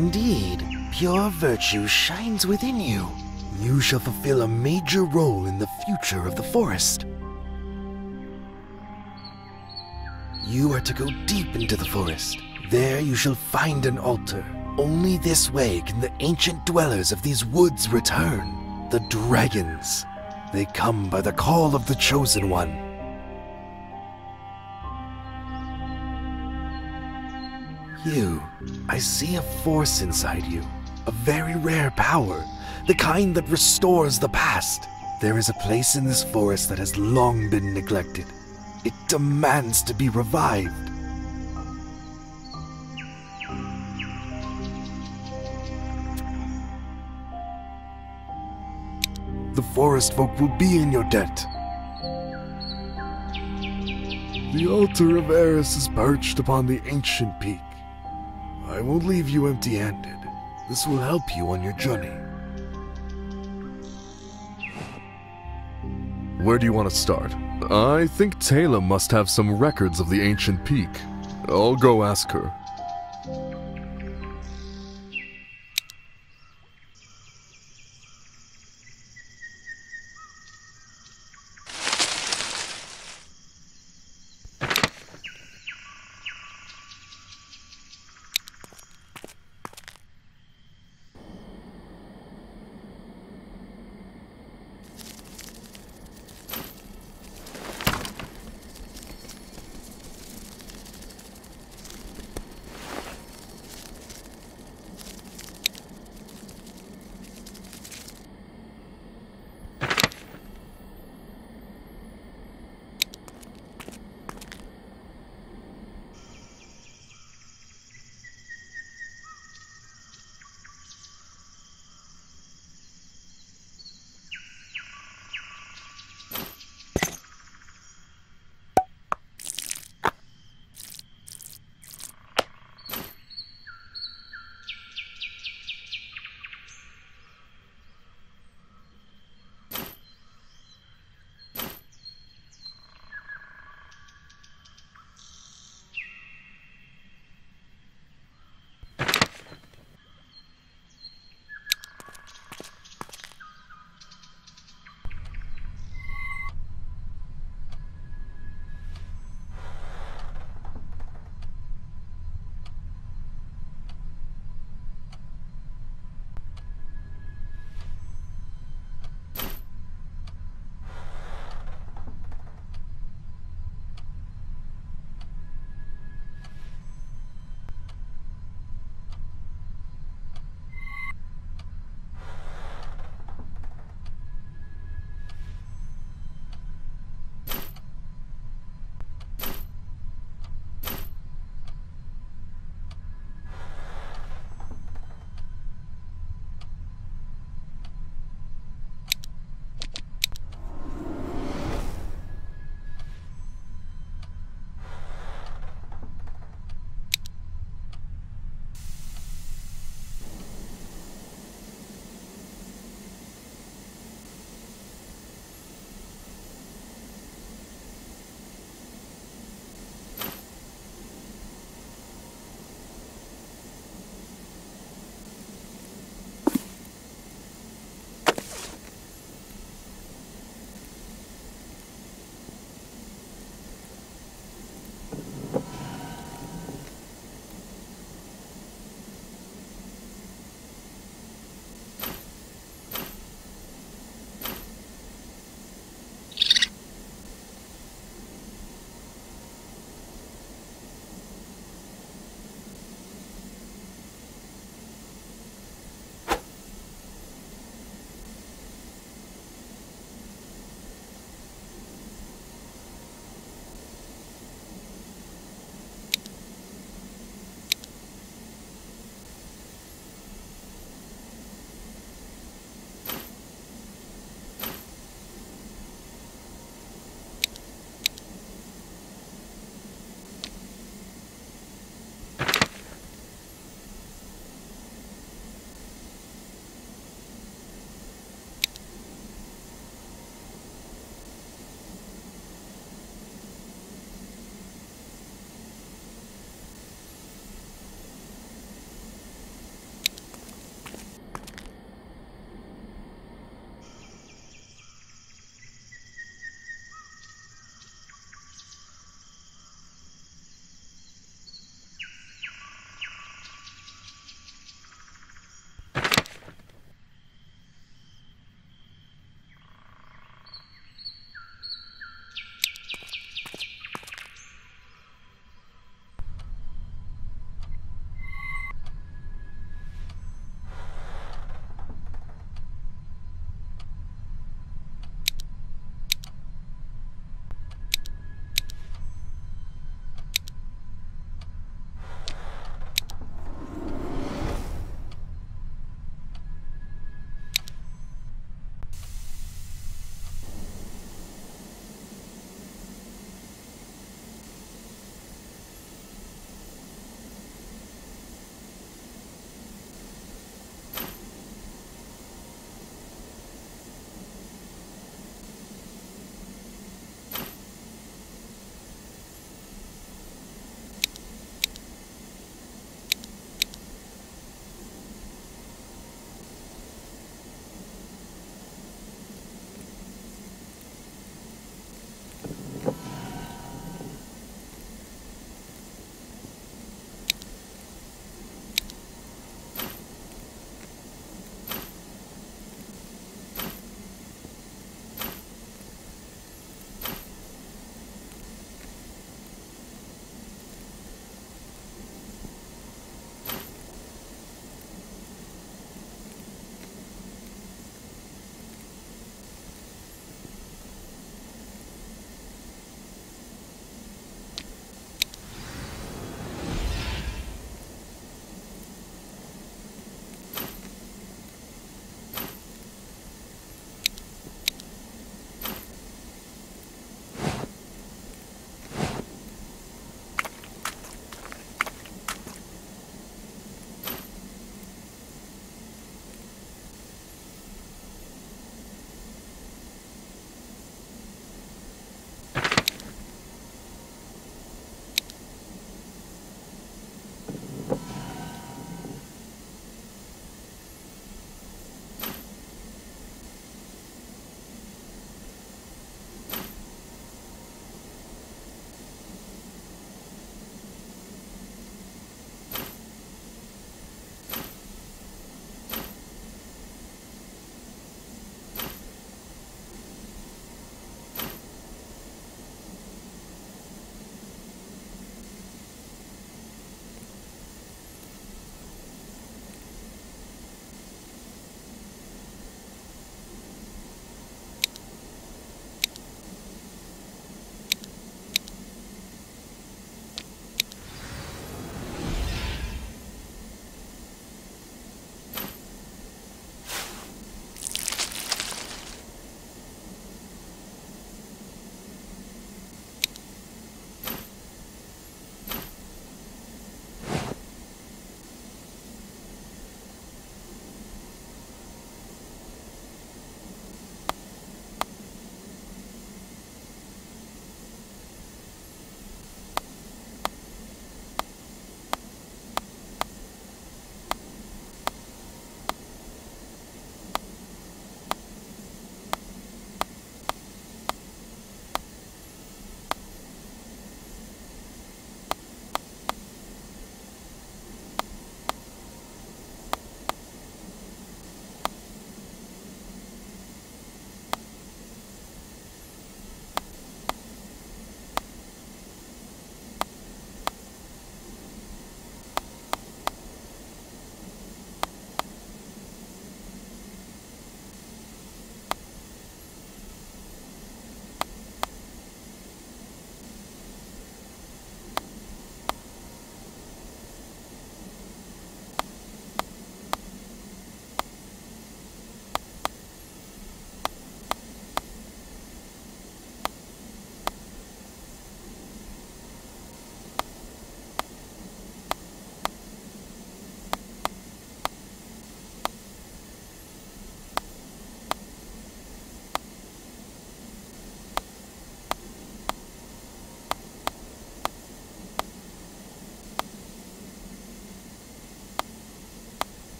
Indeed, pure virtue shines within you. You shall fulfill a major role in the future of the forest. You are to go deep into the forest. There you shall find an altar. Only this way can the ancient dwellers of these woods return. The dragons. They come by the call of the Chosen One. You, I see a force inside you. A very rare power. The kind that restores the past. There is a place in this forest that has long been neglected. It demands to be revived. The forest folk will be in your debt. The altar of Eris is perched upon the ancient peak. I won't leave you empty-handed. This will help you on your journey. Where do you want to start? I think Taylor must have some records of the ancient peak. I'll go ask her.